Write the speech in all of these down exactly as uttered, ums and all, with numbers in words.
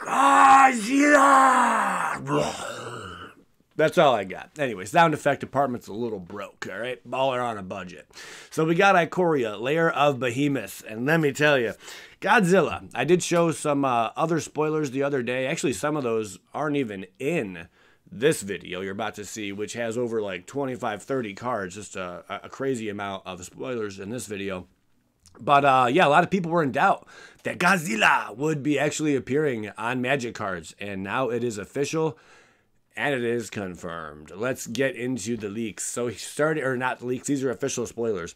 Godzilla! That's all I got. Anyway, sound effect department's a little broke, all right? Baller on a budget. So we got Ikoria, Lair of Behemoth, and let me tell you, Godzilla. I did show some uh, other spoilers the other day. Actually, some of those aren't even in this video you're about to see, which has over like twenty-five, thirty cards, just a, a crazy amount of spoilers in this video. But uh, yeah, a lot of people were in doubt that Godzilla would be actually appearing on Magic cards, and now it is official and it is confirmed. Let's get into the leaks. So he started, or not leaks, these are official spoilers.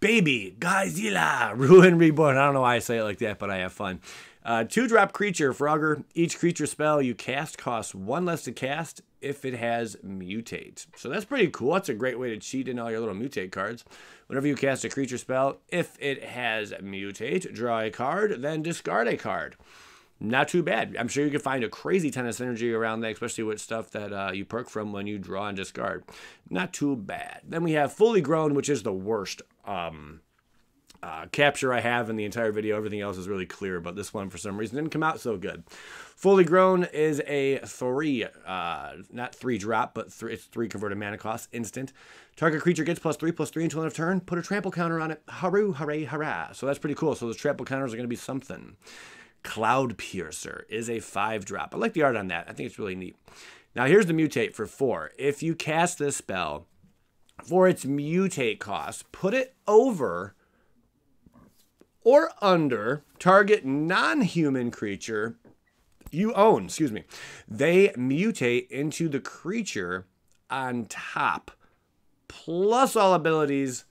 Baby Godzilla, Ruin Reborn. I don't know why I say it like that, but I have fun. Uh, two-drop creature, Frogger. Each creature spell you cast costs one less to cast if it has Mutate. So that's pretty cool. That's a great way to cheat in all your little Mutate cards. Whenever you cast a creature spell, if it has Mutate, draw a card, then discard a card. Not too bad. I'm sure you can find a crazy ton of synergy around that, especially with stuff that uh, you perk from when you draw and discard. Not too bad. Then we have Fully Grown, which is the worst um, uh, capture I have in the entire video. Everything else is really clear, but this one, for some reason, didn't come out so good. Fully Grown is a three, uh, not three drop, but th it's three converted mana cost, instant. Target creature gets plus three, plus three until end of turn. Put a trample counter on it. Haru, hooray, hurrah. So that's pretty cool. So those trample counters are going to be something. Cloud Piercer is a five drop. I like the art on that. I think it's really neat. Now here's the Mutate for four. If you cast this spell for its Mutate cost, put it over or under target non-human creature you own. Excuse me. They mutate into the creature on top, plus all abilities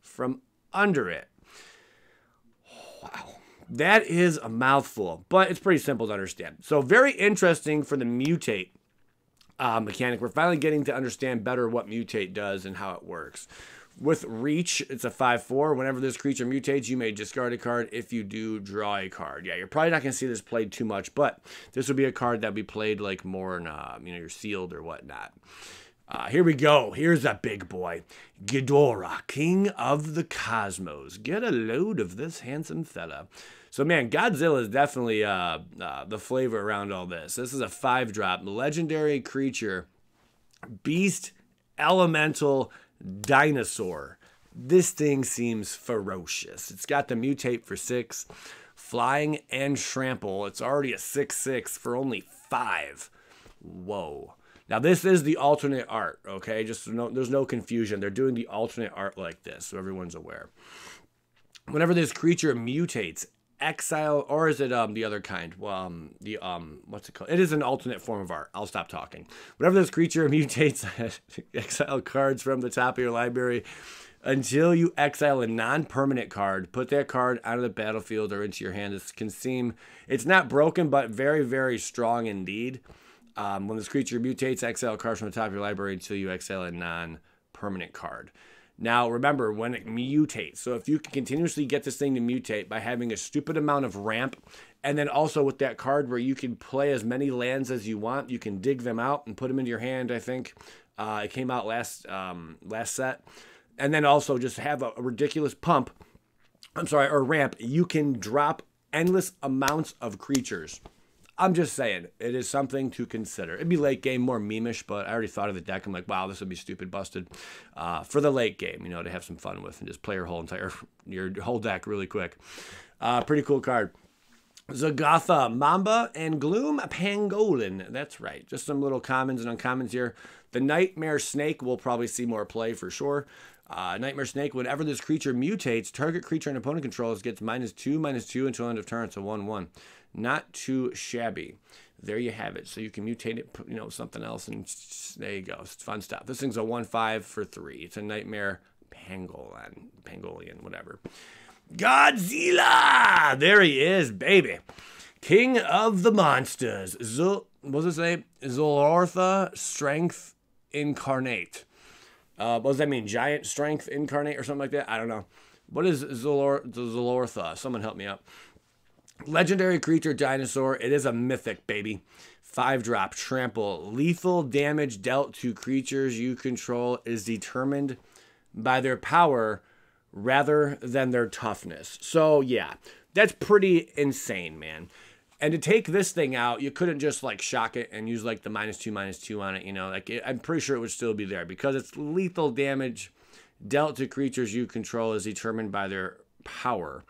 from under it. Wow. That is a mouthful, but it's pretty simple to understand. So very interesting for the Mutate uh, mechanic. We're finally getting to understand better what Mutate does and how it works. With Reach, it's a five four. Whenever this creature mutates, you may discard a card. If you do, draw a card. Yeah, you're probably not going to see this played too much, but this would be a card that would be played like more in, uh, you know, your sealed or whatnot. Uh, here we go. Here's a big boy. Ghidorah, King of the Cosmos. Get a load of this handsome fella. So, man, Godzilla is definitely uh, uh, the flavor around all this. This is a five-drop legendary creature, beast, elemental, dinosaur. This thing seems ferocious. It's got the mutate for six, flying and trample. It's already a six six for only five. Whoa. Now, this is the alternate art, okay? Just no, there's no confusion. They're doing the alternate art like this, so everyone's aware. Whenever this creature mutates, exile, or is it um the other kind? Well, um, the um, what's it called? It is an alternate form of art. I'll stop talking. Whenever this creature mutates, exile cards from the top of your library until you exile a non-permanent card. Put that card out of the battlefield or into your hand. This can seem, it's not broken, but very, very strong indeed. Um, when this creature mutates, exile cards from the top of your library until you exile a non-permanent card. Now, remember, when it mutates, so if you can continuously get this thing to mutate by having a stupid amount of ramp, and then also with that card where you can play as many lands as you want, you can dig them out and put them into your hand, I think. Uh, it came out last, um, last set. And then also just have a, a ridiculous pump, I'm sorry, or ramp. You can drop endless amounts of creatures. I'm just saying, it is something to consider. It'd be late game, more meme-ish, but I already thought of the deck. I'm like, wow, this would be stupid busted uh, for the late game, you know, to have some fun with and just play your whole entire, your whole deck really quick. Uh, pretty cool card. Zagatha, Mamba, and Gloom, Pangolin. That's right. Just some little commons and uncommons here. The Nightmare Snake will probably see more play for sure. Uh, Nightmare Snake, whenever this creature mutates, target creature and opponent controls gets minus two, minus two until end of turn. So one, one. Not too shabby. There you have it. So you can mutate it, you know, something else, and there you go. It's fun stuff. This thing's a one five for three. It's a Nightmare Pangolin, Pangolian, whatever. Godzilla! There he is, baby. King of the Monsters. Zul, what does it say? Zilortha, Strength Incarnate. Uh, what does that mean? Giant Strength Incarnate or something like that? I don't know. What is Zilor, Zilortha? Someone help me out. Legendary creature dinosaur. It is a mythic, baby. Five drop, trample. Lethal damage dealt to creatures you control is determined by their power rather than their toughness. So, yeah, that's pretty insane, man. And to take this thing out, you couldn't just like shock it and use like the minus two, minus two on it. You know, like it, I'm pretty sure it would still be there because it's lethal damage dealt to creatures you control is determined by their power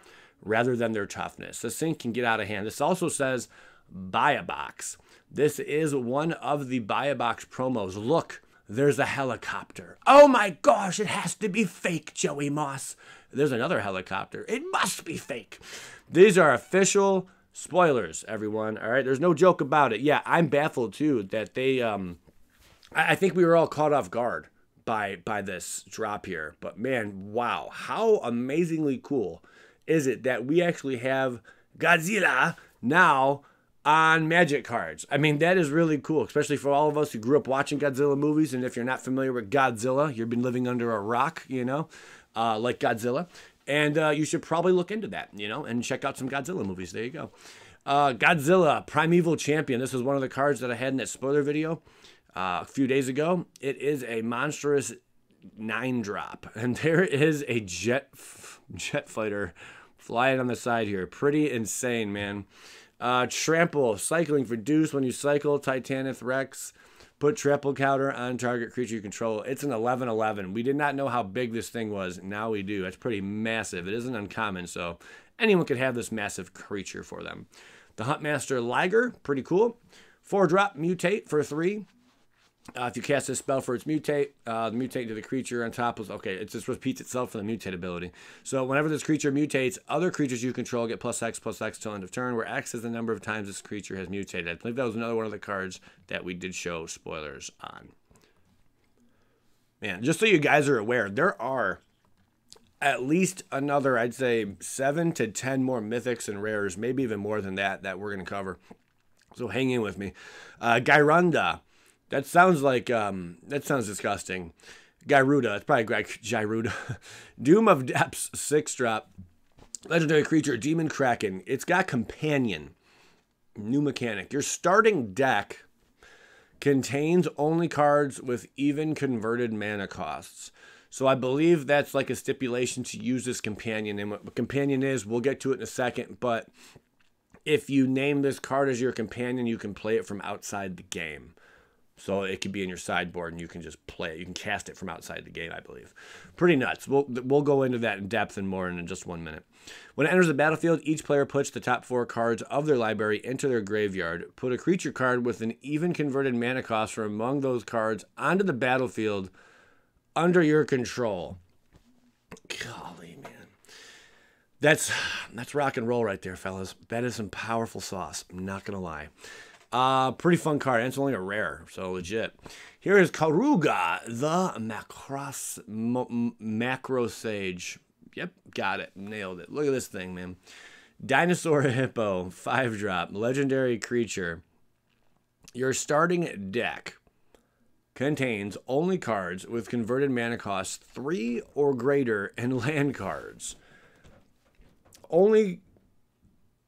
rather than their toughness. This thing can get out of hand. This also says buy a box. This is one of the buy a box promos. Look, there's a helicopter. Oh my gosh, it has to be fake, Joey Moss. There's another helicopter. It must be fake. These are official spoilers, everyone. All right, there's no joke about it. Yeah, I'm baffled too that they, um, I, I think we were all caught off guard by, by this drop here. But man, wow, how amazingly cool is it that we actually have Godzilla now on Magic cards? I mean, that is really cool, especially for all of us who grew up watching Godzilla movies. And if you're not familiar with Godzilla, you've been living under a rock, you know, uh, like Godzilla. And uh, you should probably look into that, you know, and check out some Godzilla movies. There you go. Uh, Godzilla, Primeval Champion. This is one of the cards that I had in that spoiler video uh, a few days ago. It is a monstrous nine drop. And there is a jet jet fighter flying on the side here. Pretty insane, man. Uh, trample, cycling for deuce. When you cycle, Titanith Rex, put trample counter on target creature you control. It's an eleven eleven. We did not know how big this thing was. Now we do. That's pretty massive. It isn't uncommon, so anyone could have this massive creature for them. The Huntmaster Liger, pretty cool. Four drop, mutate for three. Uh, if you cast this spell for its mutate, uh, the mutate to the creature on top was, okay, it just repeats itself for the mutate ability. So whenever this creature mutates, other creatures you control get plus X, plus X till end of turn, where X is the number of times this creature has mutated. I believe that was another one of the cards that we did show spoilers on. Man, just so you guys are aware, there are at least another, I'd say, seven to ten more mythics and rares, maybe even more than that, that we're going to cover. So hang in with me. Uh, Gairunda. That sounds like, um, that sounds disgusting. Garuda, it's probably Greg Gyruda. Doom of Depths, six drop. Legendary creature, Demon Kraken. It's got Companion. New mechanic. Your starting deck contains only cards with even converted mana costs. So I believe that's like a stipulation to use this Companion. And what Companion is, we'll get to it in a second, but if you name this card as your Companion, you can play it from outside the game. So it could be in your sideboard and you can just play it. You can cast it from outside the game, I believe. Pretty nuts. We'll, we'll go into that in depth and more in just one minute. When it enters the battlefield, each player puts the top four cards of their library into their graveyard. Put a creature card with an even converted mana cost from among those cards onto the battlefield under your control. Golly, man. That's, that's rock and roll right there, fellas. That is some powerful sauce. I'm not going to lie. Uh, pretty fun card, and it's only a rare, so legit. Here is Karuga, the Macros, Macrosage. Yep, got it, nailed it. Look at this thing, man. Dinosaur Hippo, five drop, legendary creature. Your starting deck contains only cards with converted mana costs three or greater and land cards. Only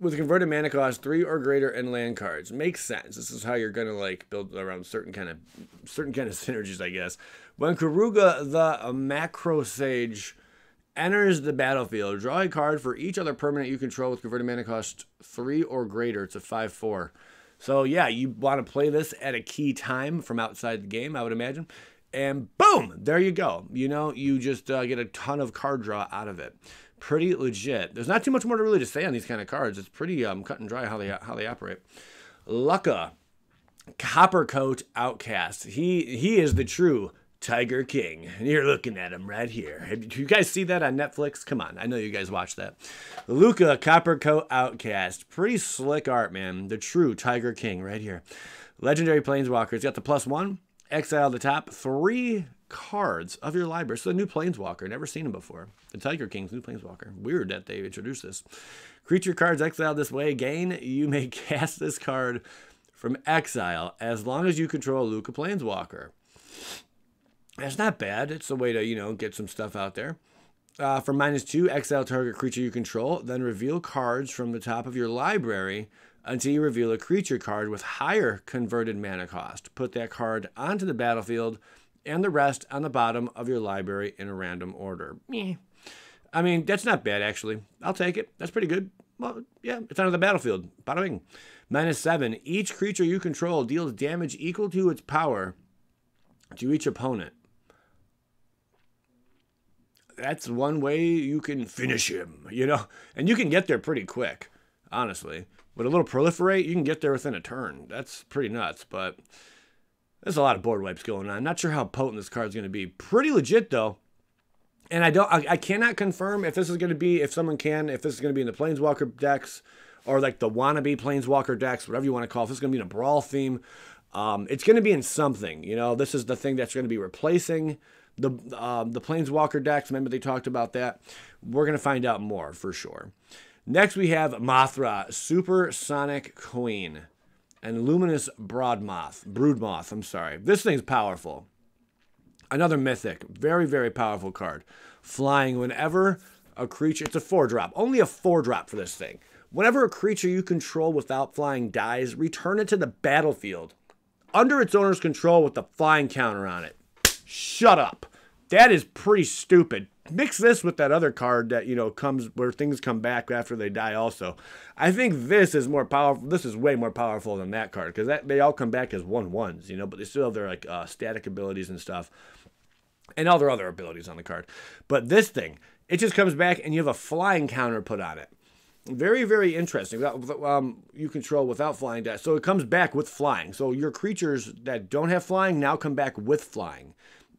with converted mana cost three or greater and land cards. Makes sense. This is how you're gonna like build around certain kind of certain kind of synergies, I guess. When Karuga the Macrosage enters the battlefield, draw a card for each other permanent you control with converted mana cost three or greater. It's a five four. So yeah, you want to play this at a key time from outside the game, I would imagine. And boom, there you go. You know, you just uh, get a ton of card draw out of it. Pretty legit. There's not too much more to really to say on these kind of cards. It's pretty um, cut and dry how they how they operate. Lukka Coppercoat Outcast. He he is the true Tiger King. And you're looking at him right here. Do you guys see that on Netflix? Come on, I know you guys watch that. Lukka Coppercoat Outcast. Pretty slick art, man. The true Tiger King right here. Legendary Planeswalker. He's got the plus one. Exile the top three cards of your library. So the new Planeswalker, never seen him before. The Tiger King's new Planeswalker. Weird that they introduced this. Creature cards exiled this way gain. You may cast this card from exile as long as you control Lukka Planeswalker. That's not bad. It's a way to, you know, get some stuff out there. Uh, for minus two, exile target creature you control, then reveal cards from the top of your library until you reveal a creature card with higher converted mana cost. Put that card onto the battlefield and the rest on the bottom of your library in a random order. Meh. I mean, that's not bad, actually. I'll take it. That's pretty good. well, yeah, it's onto the battlefield. Bada bing. Minus seven. Each creature you control deals damage equal to its power to each opponent. That's one way you can finish him, you know? And you can get there pretty quick, honestly. With a little proliferate, you can get there within a turn. That's pretty nuts, but there's a lot of board wipes going on. Not sure how potent this card's going to be. Pretty legit, though. And I don't, I, I cannot confirm if this is going to be, if someone can, if this is going to be in the Planeswalker decks or like the wannabe Planeswalker decks, whatever you want to call it. If this is going to be in a Brawl theme, um, it's going to be in something. You know, this is the thing that's going to be replacing the uh, the Planeswalker decks. Remember they talked about that. We're going to find out more for sure. Next we have Mothra, Super Sonic Queen, and Luminous Broodmoth. Broodmoth, I'm sorry. This thing's powerful. Another mythic, very, very powerful card. Flying whenever a creature, it's a four drop, only a four drop for this thing. Whenever a creature you control without flying dies, return it to the battlefield under its owner's control with the flying counter on it. Shut up. That is pretty stupid. Mix this with that other card that, you know, comes where things come back after they die also. I think this is more powerful. This is way more powerful than that card because that they all come back as one ones, you know, but they still have their like uh, static abilities and stuff and all their other abilities on the card. But this thing, it just comes back and you have a flying counter put on it. Very, very interesting. Without, um, you control without flying dice. So it comes back with flying. So your creatures that don't have flying now come back with flying,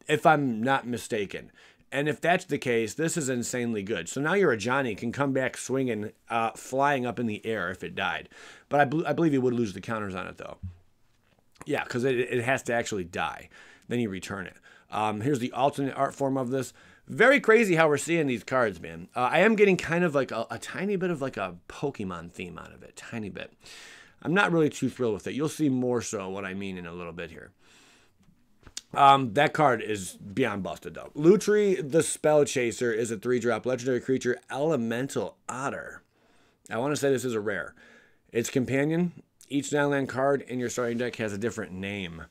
if I'm not mistaken. And if that's the case, this is insanely good. So now your Ajani can come back swinging, uh, flying up in the air if it died. But I, bl I believe he would lose the counters on it, though. Yeah, because it, it has to actually die. Then you return it. Um, here's the alternate art form of this. Very crazy how we're seeing these cards, man. Uh, I am getting kind of like a, a tiny bit of like a Pokemon theme out of it. Tiny bit. I'm not really too thrilled with it. You'll see more so what I mean in a little bit here. Um, that card is beyond busted, though. Lutri the Spellchaser is a three-drop legendary creature, Elemental Otter. I want to say this is a rare. Its companion, each non-land card in your starting deck has a different name.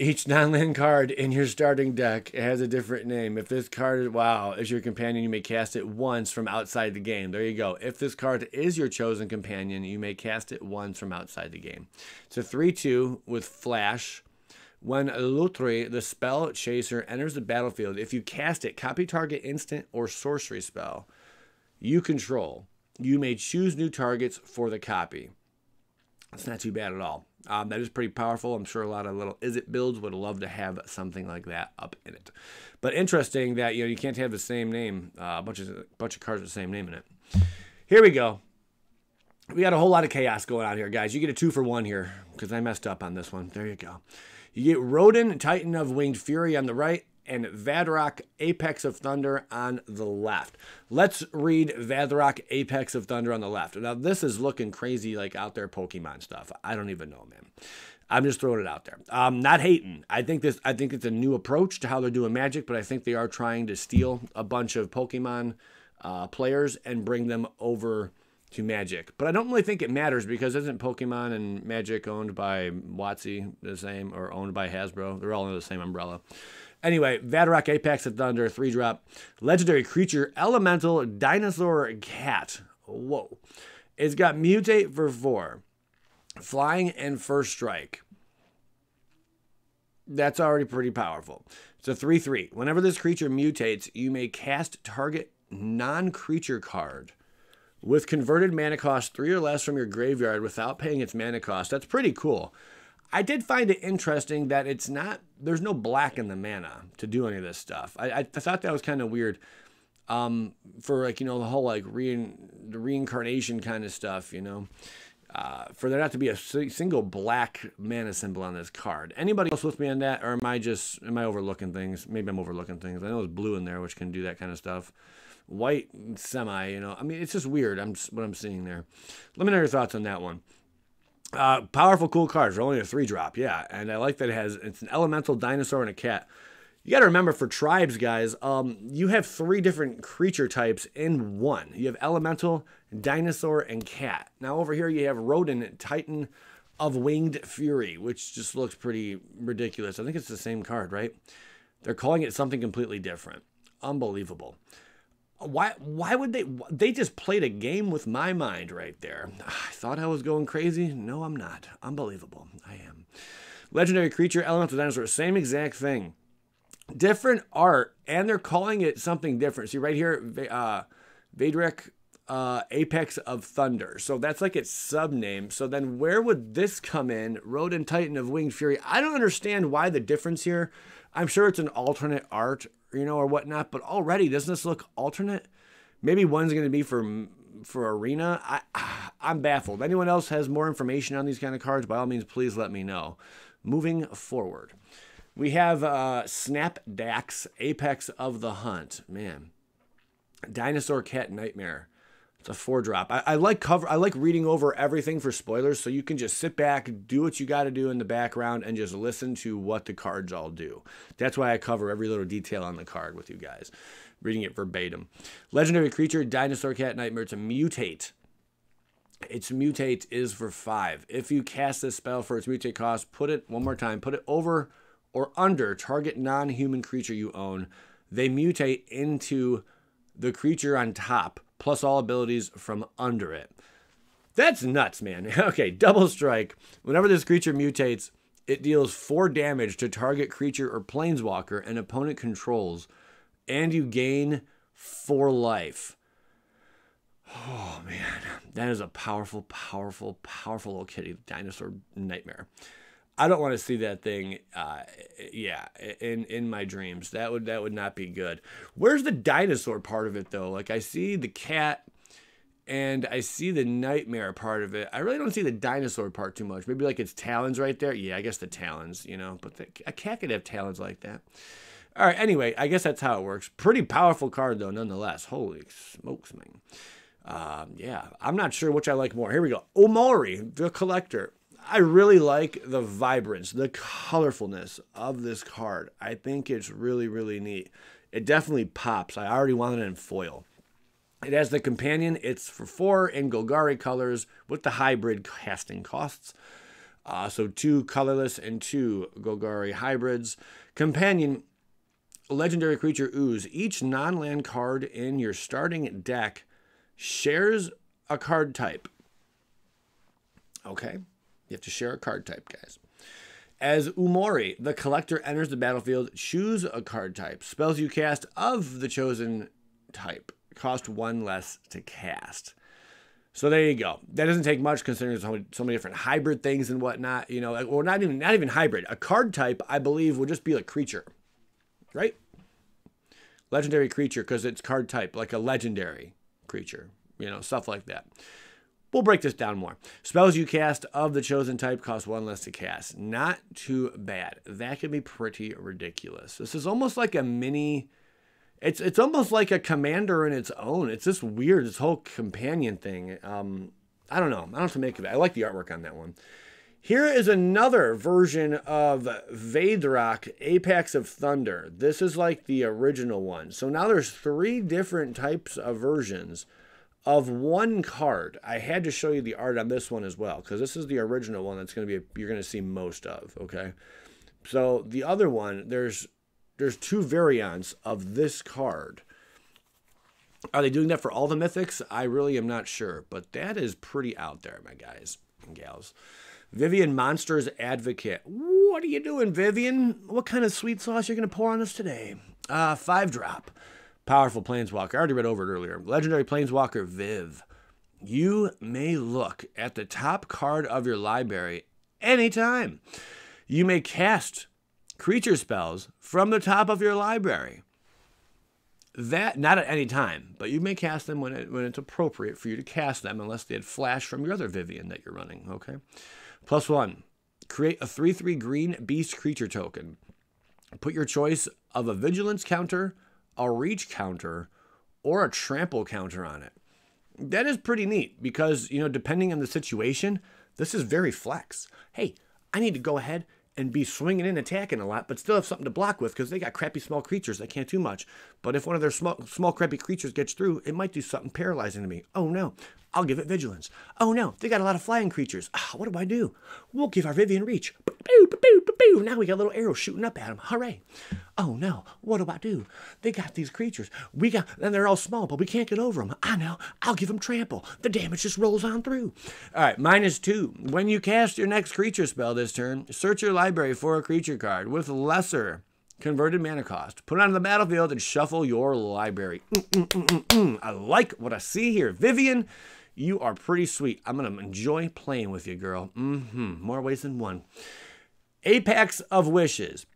Each non-land card in your starting deck has a different name. If this card is, wow, is your companion, you may cast it once from outside the game. There you go. If this card is your chosen companion, you may cast it once from outside the game. It's a three two with flash. When Lutri, the Spell Chaser, enters the battlefield, if you cast it, copy target instant or sorcery spell you control. You may choose new targets for the copy. That's not too bad at all. Um, that is pretty powerful. I'm sure a lot of little is it builds would love to have something like that up in it. But interesting that you know you can't have the same name, uh, a bunch of a bunch of cards with the same name in it. Here we go. We got a whole lot of chaos going on here, guys. You get a two for one here because I messed up on this one. There you go. You get Rodan, Titan of Winged Fury on the right, and Vadrok, Apex of Thunder on the left. Let's read Vadrok, Apex of Thunder on the left. Now, this is looking crazy, like out there Pokemon stuff. I don't even know, man. I'm just throwing it out there. I'm not hating. I think this. I think it's a new approach to how they're doing Magic, but I think they are trying to steal a bunch of Pokemon uh, players and bring them over to Magic, but I don't really think it matters because isn't Pokemon and Magic owned by WotC the same or owned by Hasbro? They're all under the same umbrella. Anyway, Vadrok, Apex of Thunder, three drop, legendary creature, elemental dinosaur cat. Whoa, it's got mutate for four, flying and first strike. That's already pretty powerful. It's a three three. Whenever this creature mutates, you may cast target non-creature card with converted mana cost three or less from your graveyard without paying its mana cost. That's pretty cool. I did find it interesting that it's not, there's no black in the mana to do any of this stuff. I, I thought that was kind of weird um, for like, you know, the whole like rein, the reincarnation kind of stuff, you know, uh, for there not to be a single black mana symbol on this card. Anybody else with me on that? Or am I just, am I overlooking things? Maybe I'm overlooking things. I know there's blue in there, which can do that kind of stuff. White semi, you know. I mean, it's just weird. I'm what I'm seeing there. Let me know your thoughts on that one. Uh, powerful, cool cards. They're only a three drop, yeah. And I like that it has. It's an elemental dinosaur and a cat. You got to remember for tribes, guys. Um, you have three different creature types in one. You have elemental, dinosaur, and cat. Now over here you have Rodan, Titan of Winged Fury, which just looks pretty ridiculous. I think it's the same card, right? They're calling it something completely different. Unbelievable. Why, why would they, they just played a game with my mind right there. I thought I was going crazy. No, I'm not. Unbelievable. I am. Legendary creature, elemental dinosaur, same exact thing. Different art, and they're calling it something different. See right here, uh, Vadrok, uh, Apex of Thunder. So that's like its sub-name. So then where would this come in? Rodan, Titan of Winged Fury. I don't understand why the difference here. I'm sure it's an alternate art, you know, or whatnot, but already doesn't this look alternate? Maybe one's going to be for for Arena. I, I'm baffled. Anyone else has more information on these kind of cards, by all means, please let me know. Moving forward, we have uh, Snapdax, Apex of the Hunt. Man, Dinosaur Cat Nightmare. It's a four drop. I, I like cover. I like reading over everything for spoilers, so you can just sit back, do what you got to do in the background, and just listen to what the cards all do. That's why I cover every little detail on the card with you guys, reading it verbatim. Legendary creature, Dinosaur Cat Nightmare. To mutate. Its mutate is for five. If you cast this spell for its mutate cost, put it one more time. Put it over or under target non-human creature you own. They mutate into the creature on top, plus all abilities from under it. That's nuts, man. Okay, double strike. Whenever this creature mutates, it deals four damage to target creature or planeswalker an opponent controls, and you gain four life. Oh, man. That is a powerful, powerful, powerful little kitty, Dinosaur Nightmare. I don't want to see that thing, uh, yeah, in in my dreams. That would that would not be good. Where's the dinosaur part of it though? Like I see the cat, and I see the nightmare part of it. I really don't see the dinosaur part too much. Maybe like its talons right there. Yeah, I guess the talons, you know. But the, a cat could have talons like that. All right. Anyway, I guess that's how it works. Pretty powerful card though, nonetheless. Holy smokes, man. Um, yeah, I'm not sure which I like more. Here we go. Umori, the Collector. I really like the vibrance, the colorfulness of this card. I think it's really, really neat. It definitely pops. I already wanted it in foil. It has the companion. It's for four in Golgari colors with the hybrid casting costs. Uh, so two colorless and two Golgari hybrids. Companion, legendary creature ooze. Each non-land card in your starting deck shares a card type. Okay. You have to share a card type, guys. As Umori, the Collector enters the battlefield, choose a card type. Spells you cast of the chosen type cost one less to cast. So there you go. That doesn't take much considering so many, so many different hybrid things and whatnot. You know, or not even not even hybrid. A card type, I believe, would just be a creature, right? Legendary creature because it's card type, like a legendary creature. You know, stuff like that. We'll break this down more. Spells you cast of the chosen type cost one less to cast. Not too bad. That could be pretty ridiculous. This is almost like a mini... It's it's almost like a commander in its own. It's just weird, this whole companion thing. Um, I don't know. I don't know what to make of it. I like the artwork on that one. Here is another version of Vadrok, Apex of Thunder. This is like the original one. So now there's three different types of versions of one card. I had to show you the art on this one as well, because this is the original one that's going to be a, you're going to see most of. Okay, so the other one, there's there's two variants of this card. Are they doing that for all the mythics? I really am not sure, but that is pretty out there, my guys and gals. Vivian, Monster's Advocate. What are you doing, Vivian? What kind of sweet sauce you're going to pour on us today? Uh, five drop. Powerful planeswalker. I already read over it earlier. Legendary planeswalker Viv. You may look at the top card of your library anytime. You may cast creature spells from the top of your library. That, not at any time, but you may cast them when, it, when it's appropriate for you to cast them, unless they had flash from your other Vivian that you're running, okay? Plus one, create a three three green beast creature token. Put your choice of a vigilance counter, a reach counter, or a trample counter on it. That is pretty neat because, you know, depending on the situation, this is very flex. Hey, I need to go ahead and be swinging and attacking a lot, but still have something to block with because they got crappy small creatures that can't do much. But if one of their small, small crappy creatures gets through, it might do something paralyzing to me. Oh no, I'll give it vigilance. Oh no, they got a lot of flying creatures. Ah, what do I do? We'll give our Vivian reach. Boo, boo, boo, boo, boo. Now we got little arrows shooting up at them. Hooray. Oh no, what do I do? They got these creatures. We got, and they're all small, but we can't get over them. I know, I'll give them trample. The damage just rolls on through. All right, minus two. When you cast your next creature spell this turn, search your library for a creature card with lesser converted mana cost. Put it on the battlefield and shuffle your library. Mm, mm, mm, mm, mm. I like what I see here. Vivian, you are pretty sweet. I'm going to enjoy playing with you, girl. Mm-hmm. More ways than one. Apex of Wishes.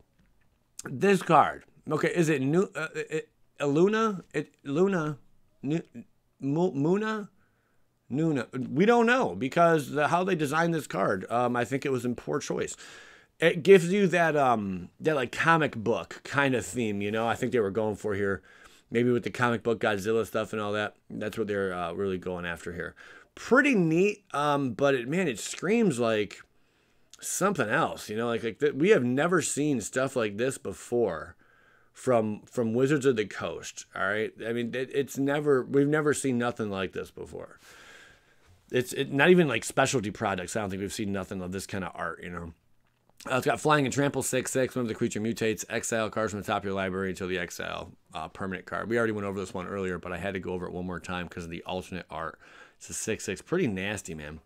This card. Okay, is it new? Uh, it, Luna? It, Luna? New, Muna? Nuna? We don't know because the, how they designed this card, um, I think it was in poor choice. It gives you that um that like comic book kind of theme, you know. I think they were going for here, maybe with the comic book Godzilla stuff and all that. That's what they're uh, really going after here. Pretty neat, um, but it, man, it screams like something else, you know. Like like th we have never seen stuff like this before from from Wizards of the Coast. All right, I mean it, it's never we've never seen nothing like this before. It's it, not even like specialty products. I don't think we've seen nothing of this kind of art, you know. Uh, it's got flying and trample, six six. Whenever the creature mutates, exile cards from the top of your library until the exile uh, permanent card. We already went over this one earlier, but I had to go over it one more time because of the alternate art. It's a six six. Pretty nasty, man.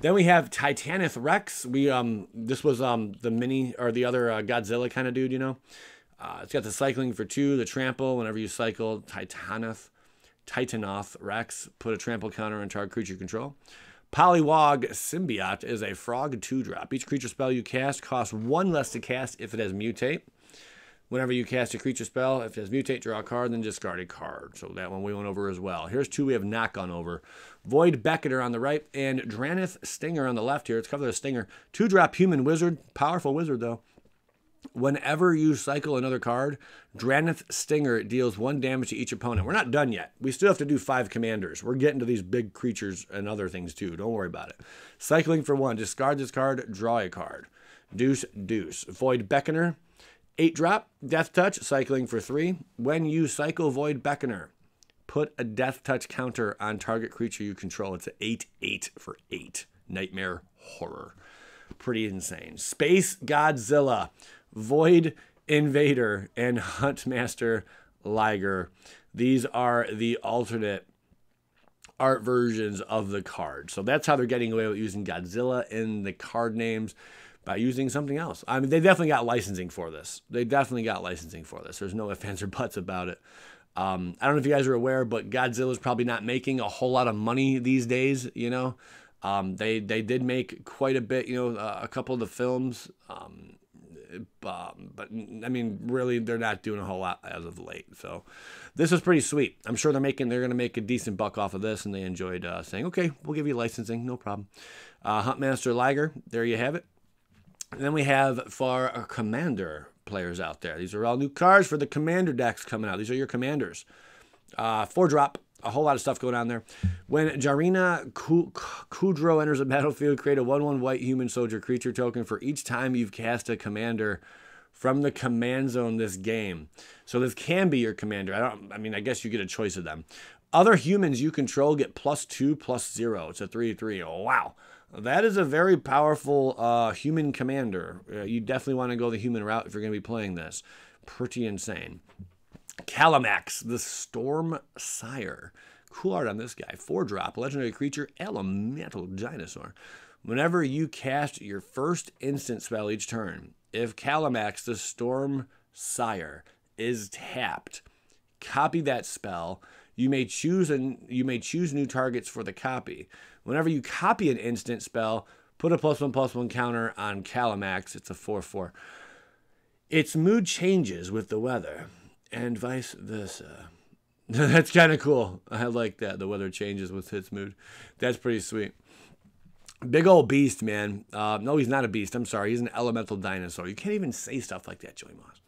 Then we have Titanith Rex. We um, This was um the mini or the other uh, Godzilla kind of dude, you know. Uh, it's got the cycling for two, the trample. Whenever you cycle Titanoth, Titanoth Rex, put a trample counter on target creature control. Polywog Symbiote is a frog two drop. Each creature spell you cast costs one less to cast if it has mutate. Whenever you cast a creature spell, if it has mutate, draw a card, then discard a card. So that one we went over as well. Here's two we have not gone over. Void Beckoner on the right and Drannith Stinger on the left here. It's covered with a Stinger. two drop human wizard. Powerful wizard, though. Whenever you cycle another card, Drannith Stinger deals one damage to each opponent. We're not done yet. We still have to do five commanders. We're getting to these big creatures and other things too. Don't worry about it. Cycling for one. Discard this card. Draw a card. Deuce, deuce. Void Beckoner. Eight drop. Death Touch. Cycling for three. When you cycle Void Beckoner, put a Death Touch counter on target creature you control. It's an eight eight for eight. Nightmare Horror. Pretty insane. Space Godzilla. Void Invader and Huntmaster Liger. These are the alternate art versions of the card. So that's how they're getting away with using Godzilla in the card names, by using something else. I mean, they definitely got licensing for this. They definitely got licensing for this. There's no ifs, ands, or buts about it. Um, I don't know if you guys are aware, but Godzilla's probably not making a whole lot of money these days, you know. Um, they, they did make quite a bit, you know, uh, a couple of the films, um, Um, but I mean, really, they're not doing a whole lot as of late. So this is pretty sweet. I'm sure they're making they're gonna make a decent buck off of this, and they enjoyed uh, saying, "Okay, we'll give you licensing, no problem." Uh, Huntmaster Liger, there you have it. And then we have for our commander players out there. These are all new cards for the commander decks coming out. These are your commanders. Uh, four drop. A whole lot of stuff going on there. When Jirina Kudro enters the battlefield, create a one one white human soldier creature token for each time you've cast a commander from the command zone this game. So this can be your commander. I don't. I mean, I guess you get a choice of them. Other humans you control get plus two, plus zero. It's a three three. Oh, wow. That is a very powerful uh, human commander. Uh, you definitely want to go the human route if you're going to be playing this. Pretty insane. Kalamax, the Stormsire. Cool art on this guy. Four drop, legendary creature, elemental dinosaur. Whenever you cast your first instant spell each turn, if Kalamax, the Stormsire, is tapped, copy that spell. You may choose and you may choose new targets for the copy. Whenever you copy an instant spell, put a plus one plus one counter on Kalamax. It's a four four. Its mood changes with the weather. And vice versa. That's kind of cool. I like that. The weather changes with its mood. That's pretty sweet. Big old beast, man. Uh, no, he's not a beast. I'm sorry. He's an elemental dinosaur. You can't even say stuff like that, Joey Moss.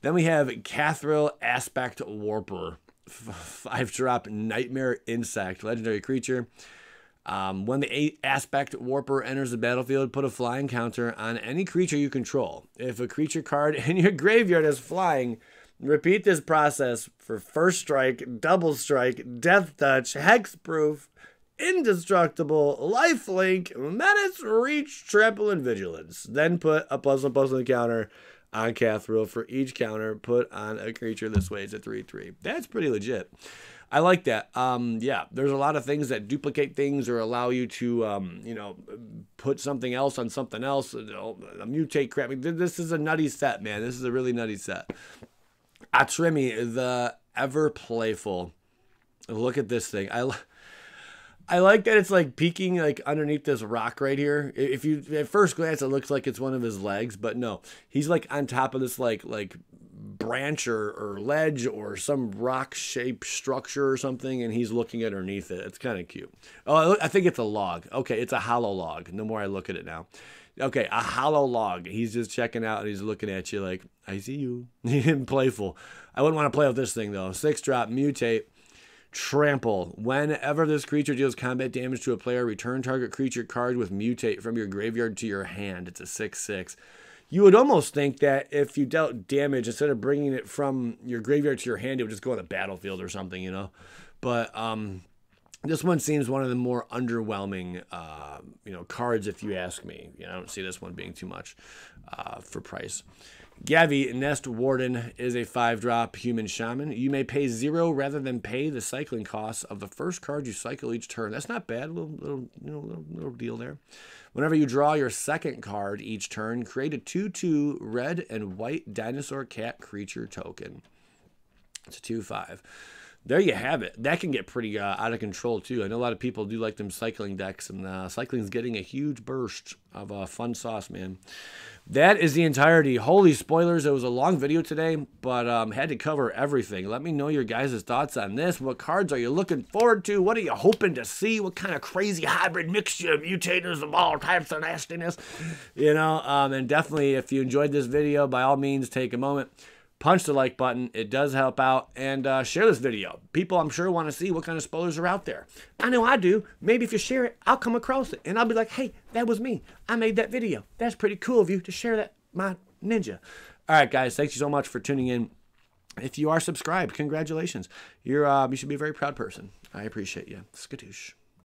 Then we have Kathril, Aspect Warper. five drop Nightmare Insect. Legendary creature. Um, when the Aspect Warper enters the battlefield, put a flying counter on any creature you control. If a creature card in your graveyard is flying, repeat this process for first strike, double strike, death touch, hexproof, Indestructible, Lifelink, Menace, Reach, Trample, and Vigilance. Then put a puzzle puzzle encounter on Kathril. For each counter, put on a creature this weighs a three three. That's pretty legit. I like that. Um, yeah, there's a lot of things that duplicate things or allow you to, um, you know, put something else on something else. You know, mutate crap. This is a nutty set, man. This is a really nutty set. Atremi, the Ever Playful. Look at this thing. I, I like that it's like peeking like underneath this rock right here. If you at first glance, it looks like it's one of his legs, but no, he's like on top of this like like. branch or, or ledge or some rock-shaped structure or something, and he's looking underneath it. It's kind of cute. Oh, I think it's a log. Okay, it's a hollow log. No more I look at it now. Okay, a hollow log. He's just checking out, and he's looking at you like, I see you. And playful. I wouldn't want to play with this thing, though. Six drop, mutate, trample. Whenever this creature deals combat damage to a player, return target creature card with mutate from your graveyard to your hand. It's a six six. You would almost think that if you dealt damage, instead of bringing it from your graveyard to your hand, it would just go on the battlefield or something, you know. But um, this one seems one of the more underwhelming, uh, you know, cards, if you ask me. You know, I don't see this one being too much uh, for price. Gavi, Nest Warden, is a five drop Human Shaman. You may pay zero rather than pay the cycling costs of the first card you cycle each turn. That's not bad. Little, little, you know, little, little deal there. Whenever you draw your second card each turn, create a two two red and white dinosaur cat creature token. It's a two five. There you have it. That can get pretty uh, out of control, too. I know a lot of people do like them cycling decks, and uh, cycling's getting a huge burst of uh, fun sauce, man. That is the entirety. Holy spoilers. It was a long video today, but um, had to cover everything. Let me know your guys' thoughts on this. What cards are you looking forward to? What are you hoping to see? What kind of crazy hybrid mixture of mutators of all types of nastiness? You know, um, and definitely if you enjoyed this video, by all means, take a moment. Punch the like button. It does help out. And uh, share this video. People, I'm sure, want to see what kind of spoilers are out there. I know I do. Maybe if you share it, I'll come across it. And I'll be like, hey, that was me. I made that video. That's pretty cool of you to share that, my ninja. All right, guys. Thank you so much for tuning in. If you are subscribed, congratulations. You're, uh, you should be a very proud person. I appreciate you. Skadoosh.